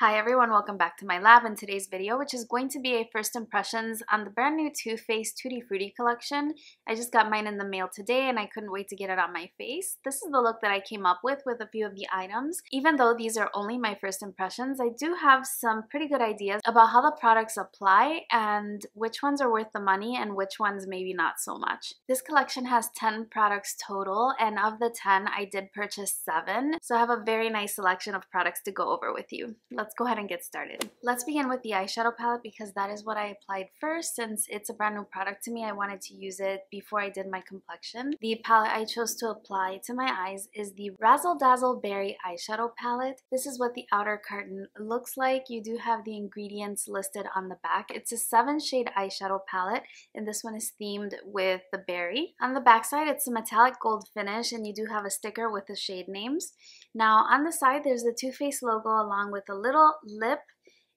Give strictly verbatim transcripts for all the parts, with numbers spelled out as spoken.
Hi everyone, welcome back to my lab. In today's video, which is going to be a first impressions on the brand new Too Faced Tutti Frutti collection. I just got mine in the mail today and I couldn't wait to get it on my face. This is the look that I came up with with a few of the items. Even though these are only my first impressions, I do have some pretty good ideas about how the products apply and which ones are worth the money and which ones maybe not so much. This collection has ten products total, and of the ten, I did purchase seven. So I have a very nice selection of products to go over with you. Let's Let's go ahead and get started. Let's begin with the eyeshadow palette because that is what I applied first. Since it's a brand new product to me, I wanted to use it before I did my complexion. The palette I chose to apply to my eyes is the Razzle Dazzle Berry eyeshadow palette. This is what the outer carton looks like. You do have the ingredients listed on the back. It's a seven shade eyeshadow palette, and this one is themed with the berry. On the back side, it's a metallic gold finish, and you do have a sticker with the shade names. Now on the side, there's the Too Faced logo along with a little lip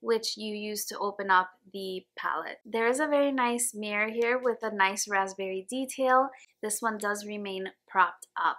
which you use to open up the palette. There is a very nice mirror here with a nice raspberry detail. This one does remain propped up,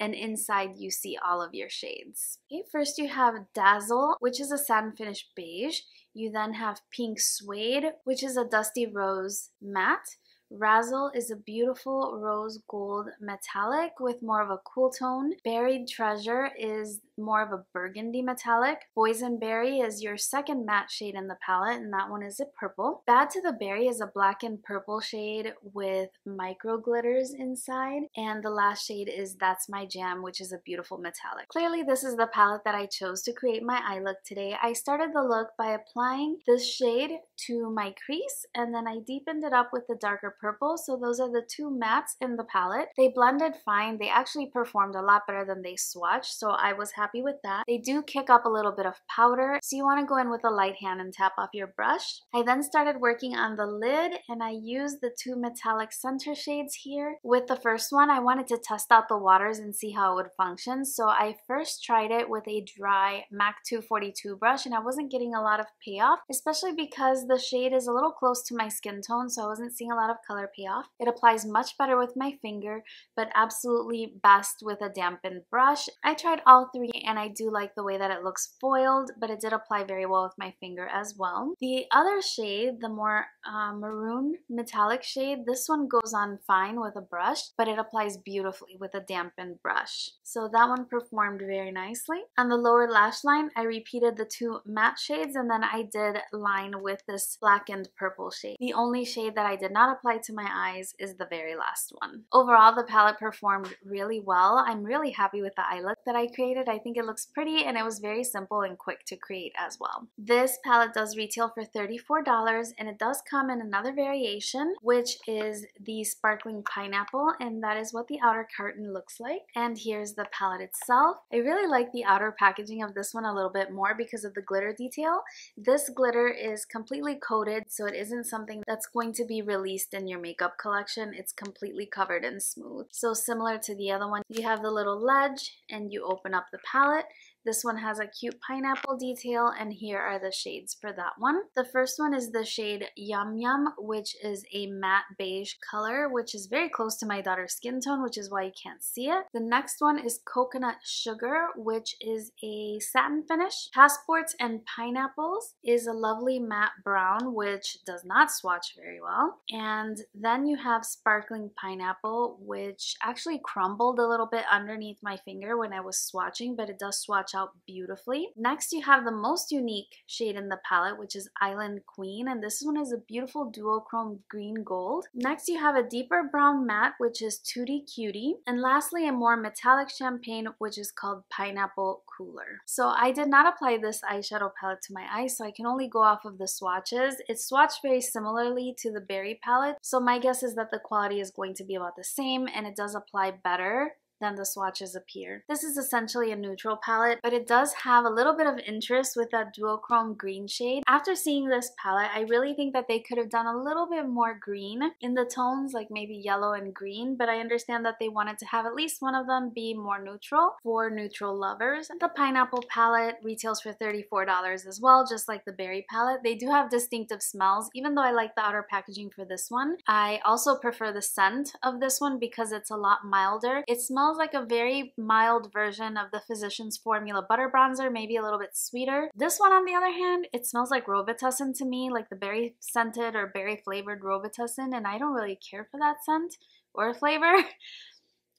and inside you see all of your shades. Okay, first you have Dazzle, which is a satin finish beige. You then have Pink Suede, which is a dusty rose matte. Razzle is a beautiful rose gold metallic with more of a cool tone. Buried Treasure is more of a burgundy metallic. Boysenberry is your second matte shade in the palette, and that one is a purple. Bad to the Berry is a black and purple shade with micro glitters inside. And the last shade is That's My Jam, which is a beautiful metallic. Clearly, this is the palette that I chose to create my eye look today. I started the look by applying this shade to my crease, and then I deepened it up with the darker purple. So those are the two mattes in the palette. They blended fine. They actually performed a lot better than they swatched, so I was happy with that. They do kick up a little bit of powder, so you want to go in with a light hand and tap off your brush. I then started working on the lid, and I used the two metallic center shades here. With the first one, I wanted to test out the waters and see how it would function, so I first tried it with a dry MAC two forty-two brush, and I wasn't getting a lot of payoff, especially because the shade is a little close to my skin tone, so I wasn't seeing a lot of color payoff. It applies much better with my finger, but absolutely best with a dampened brush. I tried all three, and I do like the way that it looks foiled, but it did apply very well with my finger as well. The other shade, the more uh, maroon metallic shade, this one goes on fine with a brush, but it applies beautifully with a dampened brush. So that one performed very nicely. On the lower lash line, I repeated the two matte shades, and then I did line with this black and purple shade. The only shade that I did not apply to my eyes is the very last one. Overall, the palette performed really well. I'm really happy with the eye look that I created. I think it looks pretty, and it was very simple and quick to create as well. This palette does retail for thirty-four dollars, and it does come in another variation, which is the sparkling pineapple, and that is what the outer carton looks like. And here's the palette itself. I really like the outer packaging of this one a little bit more because of the glitter detail. This glitter is completely coated, so it isn't something that's going to be released in your makeup collection. It's completely covered and smooth. So similar to the other one, you have the little ledge and you open up the palette. This one has a cute pineapple detail, and here are the shades for that one. The first one is the shade Yum Yum, which is a matte beige color, which is very close to my daughter's skin tone, which is why you can't see it. The next one is Coconut Sugar, which is a satin finish. Passports and Pineapples is a lovely matte brown, which does not swatch very well. And then you have Sparkling Pineapple, which actually crumbled a little bit underneath my finger when I was swatching, but it does swatch out beautifully. Next, you have the most unique shade in the palette, which is Island Queen, and this one is a beautiful duochrome green gold. Next, you have a deeper brown matte, which is Tutti Cutie, and lastly, a more metallic champagne, which is called Pineapple Cooler. So I did not apply this eyeshadow palette to my eyes, so I can only go off of the swatches. It's swatched very similarly to the Berry palette, so my guess is that the quality is going to be about the same, and it does apply better than the swatches appear. This is essentially a neutral palette, but it does have a little bit of interest with that duochrome green shade. After seeing this palette, I really think that they could have done a little bit more green in the tones, like maybe yellow and green, but I understand that they wanted to have at least one of them be more neutral for neutral lovers. The pineapple palette retails for thirty-four dollars as well, just like the berry palette. They do have distinctive smells. Even though I like the outer packaging for this one, I also prefer the scent of this one because it's a lot milder. It smells smells like a very mild version of the Physicians Formula Butter Bronzer, maybe a little bit sweeter. This one, on the other hand, it smells like Robitussin to me, like the berry scented or berry flavored Robitussin, and I don't really care for that scent or flavor.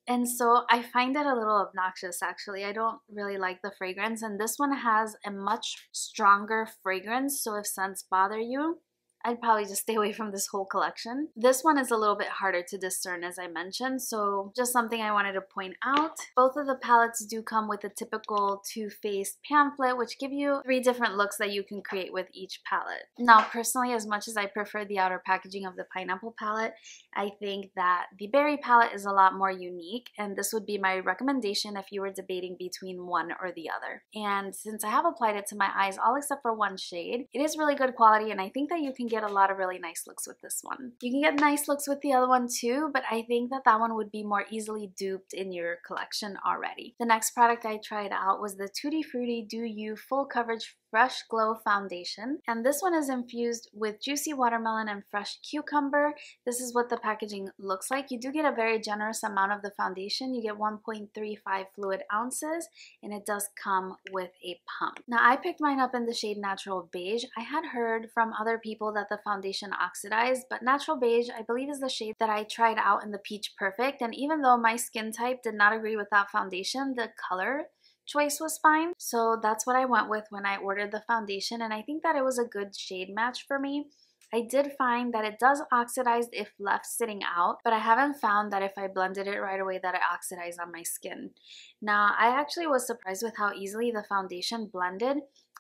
And so I find it a little obnoxious, actually. I don't really like the fragrance, and this one has a much stronger fragrance, so if scents bother you, I'd probably just stay away from this whole collection. This one is a little bit harder to discern, as I mentioned, so just something I wanted to point out. Both of the palettes do come with a typical Too Faced pamphlet, which give you three different looks that you can create with each palette. Now, personally, as much as I prefer the outer packaging of the pineapple palette, I think that the berry palette is a lot more unique, and this would be my recommendation if you were debating between one or the other. And since I have applied it to my eyes, all except for one shade, it is really good quality, and I think that you can get a lot of really nice looks with this one. You can get nice looks with the other one too, but I think that that one would be more easily duped in your collection already. The next product I tried out was the Tutti Frutti Do You Full Coverage Fresh Glow Foundation, and this one is infused with juicy watermelon and fresh cucumber. This is what the packaging looks like. You do get a very generous amount of the foundation. You get one point three five fluid ounces, and it does come with a pump. Now, I picked mine up in the shade Natural Beige. I had heard from other people that the foundation oxidized, but Natural Beige, I believe, is the shade that I tried out in the Peach Perfect, and even though my skin type did not agree with that foundation, the color choice was fine, so that's what I went with when I ordered the foundation, and I think that it was a good shade match for me. I did find that it does oxidize if left sitting out, but I haven't found that if I blended it right away that it oxidized on my skin. Now, I actually was surprised with how easily the foundation blended.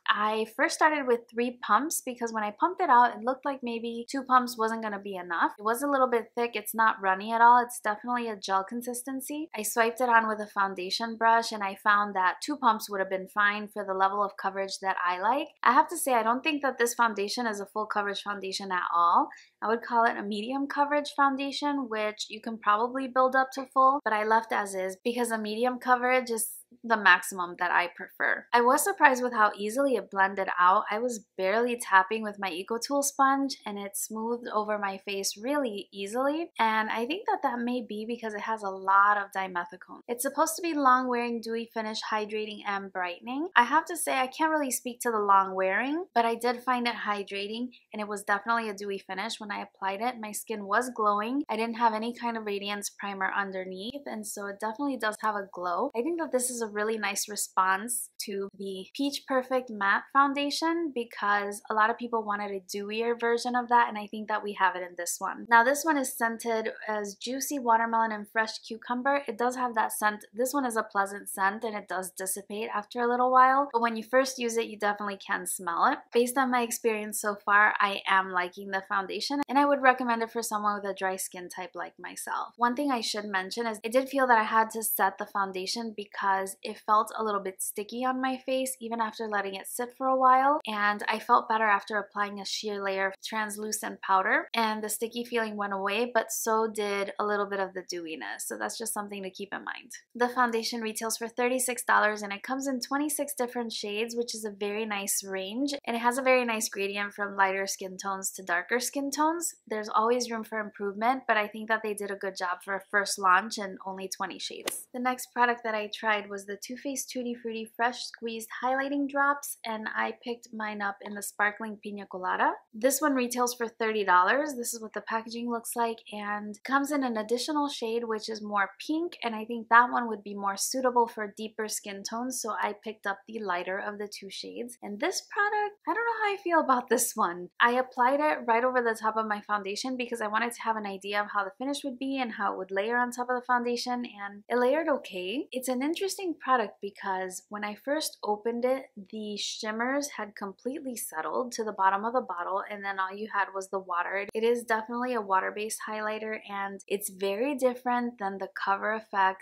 I first started with three pumps because when I pumped it out, it looked like maybe two pumps wasn't going to be enough. It was a little bit thick. It's not runny at all. It's definitely a gel consistency. I swiped it on with a foundation brush, and I found that two pumps would have been fine for the level of coverage that I like. I have to say, I don't think that this foundation is a full coverage foundation at all. I would call it a medium coverage foundation, which you can probably build up to full, but I left as is because a medium coverage is the maximum that I prefer. I was surprised with how easily it blended out. I was barely tapping with my EcoTool sponge, and it smoothed over my face really easily, and I think that that may be because it has a lot of dimethicone. It's supposed to be long wearing, dewy finish, hydrating, and brightening. I have to say, I can't really speak to the long wearing, but I did find it hydrating, and it was definitely a dewy finish. When I applied it, my skin was glowing. I didn't have any kind of radiance primer underneath, and so it definitely does have a glow. I think that this is a really nice response to the Peach Perfect matte foundation because a lot of people wanted a dewier version of that, and I think that we have it in this one. Now, this one is scented as juicy watermelon and fresh cucumber. It does have that scent. This one is a pleasant scent, and it does dissipate after a little while, but when you first use it, you definitely can smell it. Based on my experience so far, I am liking the foundation, and I would recommend it for someone with a dry skin type like myself. One thing I should mention is it did feel that I had to set the foundation because it felt a little bit sticky on my face even after letting it sit for a while, and I felt better after applying a sheer layer of translucent powder, and the sticky feeling went away, but so did a little bit of the dewiness, so that's just something to keep in mind. The foundation retails for thirty-six dollars, and it comes in twenty-six different shades, which is a very nice range, and it has a very nice gradient from lighter skin tones to darker skin tones. There's always room for improvement, but I think that they did a good job for a first launch and only twenty shades. The next product that I tried was Was the Too Faced Tutti Frutti Fresh Squeezed Highlighting Drops, and I picked mine up in the Sparkling Pina Colada. This one retails for thirty dollars. This is what the packaging looks like, and comes in an additional shade which is more pink, and I think that one would be more suitable for deeper skin tones, so I picked up the lighter of the two shades. And this product, I don't know how I feel about this one. I applied it right over the top of my foundation because I wanted to have an idea of how the finish would be and how it would layer on top of the foundation, and it layered okay. It's an interesting product because when I first opened it, the shimmers had completely settled to the bottom of the bottle, and then all you had was the water. It is definitely a water-based highlighter, and it's very different than the CoverFX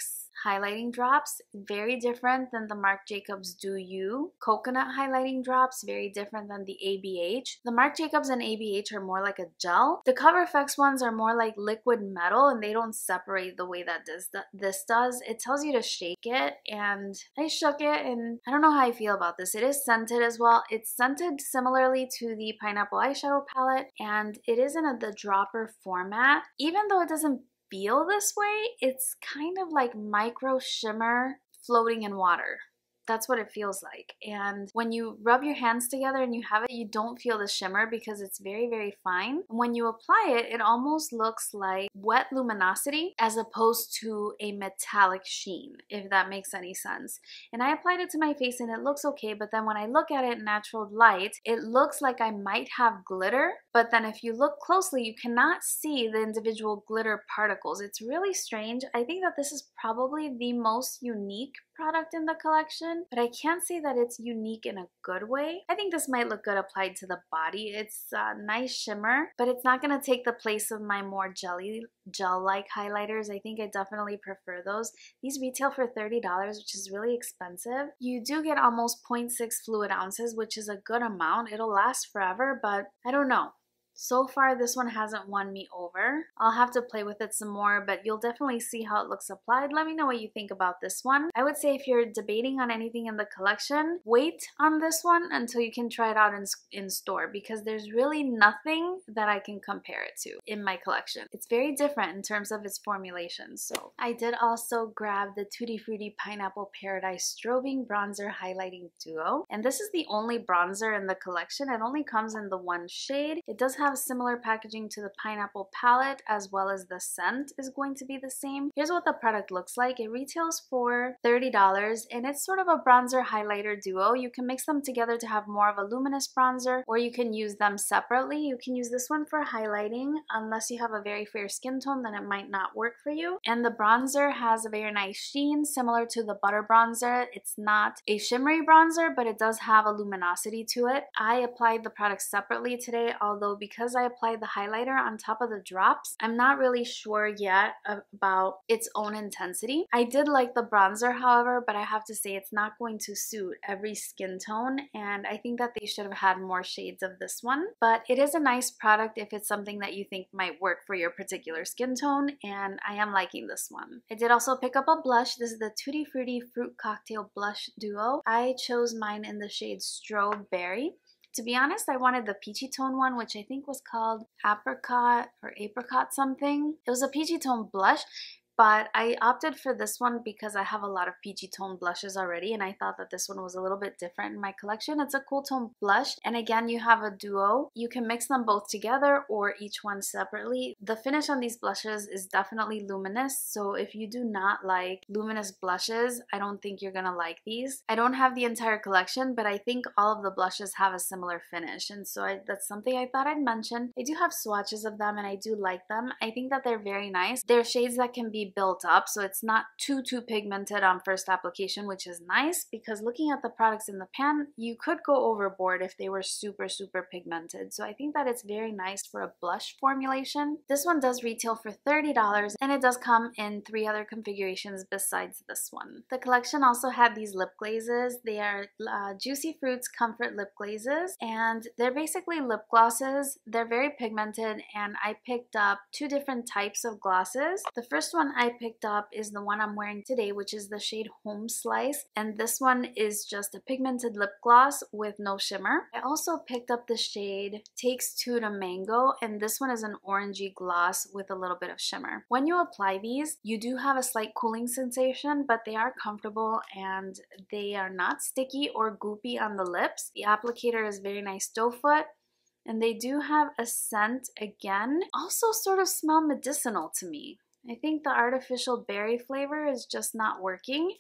highlighting drops, very different than the Marc Jacobs Do You coconut highlighting drops, very different than the A B H. The Marc Jacobs and A B H are more like a gel. The CoverFX ones are more like liquid metal, and they don't separate the way that this, this does. It tells you to shake it, and I shook it, and I don't know how I feel about this. It is scented as well. It's scented similarly to the Pineapple Eyeshadow Palette, and it is in a, the dropper format. Even though it doesn't feel this way. It's kind of like micro shimmer floating in water. That's what it feels like. And when you rub your hands together and you have it, you don't feel the shimmer because it's very, very fine. When you apply it, it almost looks like wet luminosity as opposed to a metallic sheen, if that makes any sense. And I applied it to my face and it looks okay, but then when I look at it in natural light, it looks like I might have glitter, but then if you look closely, you cannot see the individual glitter particles. It's really strange. I think that this is probably the most unique product in the collection, but I can't say that it's unique in a good way. I think this might look good applied to the body. It's a nice shimmer, but it's not gonna take the place of my more jelly gel-like highlighters. I think I definitely prefer those. These retail for thirty dollars, which is really expensive. You do get almost zero point six fluid ounces, which is a good amount. It'll last forever, but I don't know. So far, this one hasn't won me over. I'll have to play with it some more, but you'll definitely see how it looks applied. Let me know what you think about this one. I would say if you're debating on anything in the collection, wait on this one until you can try it out in, in store, because there's really nothing that I can compare it to in my collection. It's very different in terms of its formulation. So I did also grab the Tutti Frutti Pineapple Paradise Strobing Bronzer Highlighting Duo. And this is the only bronzer in the collection. It only comes in the one shade. It does have have similar packaging to the pineapple palette, as well as the scent is going to be the same. Here's what the product looks like. It retails for thirty dollars and it's sort of a bronzer highlighter duo. You can mix them together to have more of a luminous bronzer, or you can use them separately. You can use this one for highlighting. Unless you have a very fair skin tone, then it might not work for you. And the bronzer has a very nice sheen, similar to the butter bronzer. It's not a shimmery bronzer, but it does have a luminosity to it. I applied the product separately today, although because Because I applied the highlighter on top of the drops, I'm not really sure yet about its own intensity. I did like the bronzer, however, but I have to say it's not going to suit every skin tone, and I think that they should have had more shades of this one. But it is a nice product if it's something that you think might work for your particular skin tone, and I am liking this one. I did also pick up a blush. This is the Tutti Frutti Fruit Cocktail Blush Duo. I chose mine in the shade Strobe Berry. To be honest, I wanted the peachy tone one, which I think was called apricot or apricot something. It was a peachy tone blush, but I opted for this one because I have a lot of peachy tone blushes already, and I thought that this one was a little bit different in my collection. It's a cool tone blush, and again, you have a duo. You can mix them both together or each one separately. The finish on these blushes is definitely luminous, so if you do not like luminous blushes, I don't think you're gonna like these. I don't have the entire collection, but I think all of the blushes have a similar finish, and so I, that's something I thought I'd mention. I do have swatches of them, and I do like them. I think that they're very nice. They're shades that can be built up, so it's not too too pigmented on first application, which is nice, because looking at the products in the pan, you could go overboard if they were super super pigmented. So I think that it's very nice for a blush formulation. This one does retail for thirty dollars, and it does come in three other configurations besides this one. The collection also had these lip glazes. They are uh, Juicy Fruits Comfort Lip Glazes, and they're basically lip glosses. They're very pigmented, and I picked up two different types of glosses. The first one I picked up is the one I'm wearing today, which is the shade Home Slice, and this one is just a pigmented lip gloss with no shimmer. I also picked up the shade Takes Two to Mango, and this one is an orangey gloss with a little bit of shimmer. When you apply these, you do have a slight cooling sensation, but they are comfortable and they are not sticky or goopy on the lips. The applicator is very nice doe foot. And they do have a scent again. Also sort of smell medicinal to me. I think the artificial berry flavor is just not working.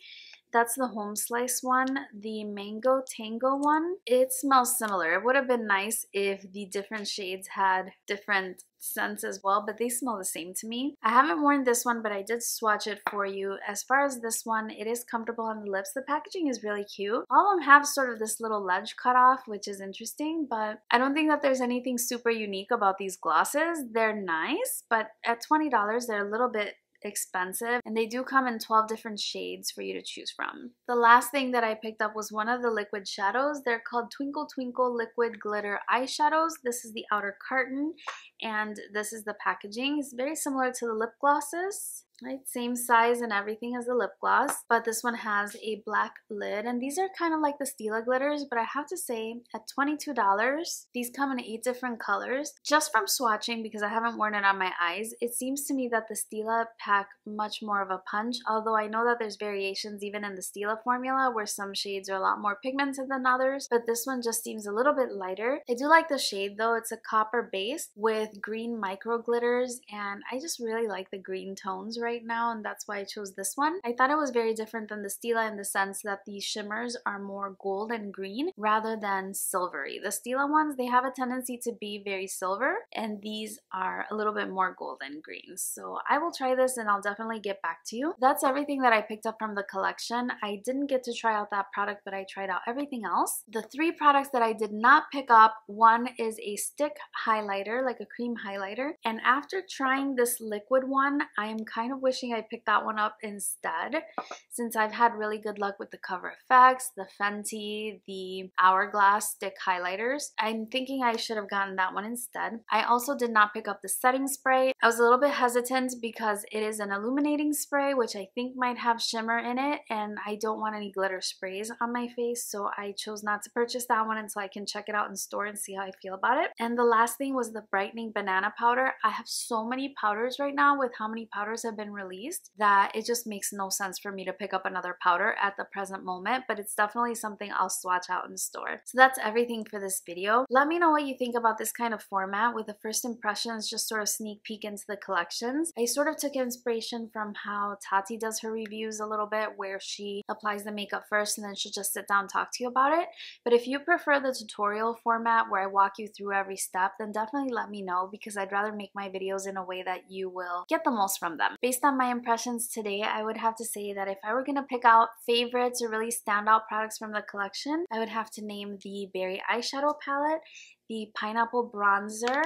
That's the Home Slice one. The Mango Tango one, it smells similar. It would have been nice if the different shades had different scents as well, but they smell the same to me. I haven't worn this one, but I did swatch it for you. As far as this one, it is comfortable on the lips. The packaging is really cute. All of them have sort of this little ledge cut off, which is interesting, but I don't think that there's anything super unique about these glosses. They're nice, but at twenty dollars, they're a little bit expensive, and they do come in twelve different shades for you to choose from. The last thing that I picked up was one of the liquid shadows. They're called Twinkle Twinkle Liquid Glitter Eyeshadows. This is the outer carton, and this is the packaging. It's very similar to the lip glosses. right? Same size and everything as the lip gloss, but this one has a black lid, and these are kind of like the Stila glitters, but I have to say at twenty-two dollars, these come in eight different colors. Just from swatching, because I haven't worn it on my eyes, it seems to me that the Stila pack much more of a punch, although I know that there's variations even in the Stila formula where some shades are a lot more pigmented than others, but this one just seems a little bit lighter. I do like the shade though. It's a copper base with green micro glitters, and I just really like the green tones right now, and that's why I chose this one. I thought it was very different than the Stila in the sense that these shimmers are more gold and green rather than silvery. The Stila ones, they have a tendency to be very silver, and these are a little bit more gold and green. So I will try this and I'll definitely get back to you. That's everything that I picked up from the collection. I didn't get to try out that product, but I tried out everything else. The three products that I did not pick up, one is a stick highlighter, like a cream highlighter, and after trying this liquid one, I am kind of wishing I picked that one up instead, since I've had really good luck with the CoverFX, the Fenty, the Hourglass stick highlighters. I'm thinking I should have gotten that one instead. I also did not pick up the setting spray. I was a little bit hesitant because it is an illuminating spray, which I think might have shimmer in it, and I don't want any glitter sprays on my face, so I chose not to purchase that one until I can check it out in store and see how I feel about it. And the last thing was the brightening banana powder. I have so many powders right now with how many powders have been released that it just makes no sense for me to pick up another powder at the present moment, but it's definitely something I'll swatch out in store. So that's everything for this video. Let me know what you think about this kind of format with the first impressions, just sort of sneak peek into the collections. I sort of took inspiration from how Tati does her reviews a little bit, where she applies the makeup first and then she'll just sit down and talk to you about it. But if you prefer the tutorial format where I walk you through every step, then definitely let me know, because I'd rather make my videos in a way that you will get the most from them. Based on my impressions today, I would have to say that if I were going to pick out favorites or really standout products from the collection, I would have to name the Berry Eyeshadow Palette, the Pineapple Bronzer,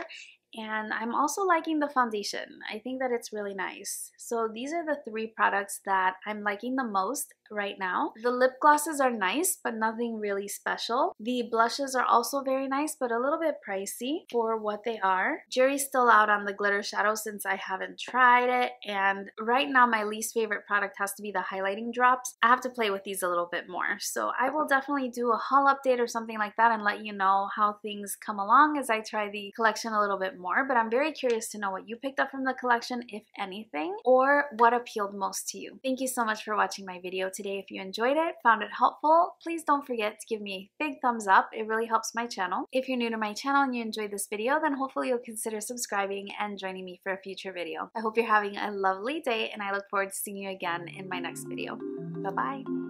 and I'm also liking the foundation. I think that it's really nice. So these are the three products that I'm liking the most right now. The lip glosses are nice, but nothing really special. The blushes are also very nice, but a little bit pricey for what they are. Jury's still out on the glitter shadow since I haven't tried it, and right now my least favorite product has to be the highlighting drops. I have to play with these a little bit more, so I will definitely do a haul update or something like that and let you know how things come along as I try the collection a little bit more. But I'm very curious to know what you picked up from the collection, if anything, or what appealed most to you. Thank you so much for watching my video today. If you enjoyed it, found it helpful, please don't forget to give me a big thumbs up. It really helps my channel. If you're new to my channel and you enjoyed this video, then hopefully you'll consider subscribing and joining me for a future video. I hope you're having a lovely day, and I look forward to seeing you again in my next video. Bye-bye.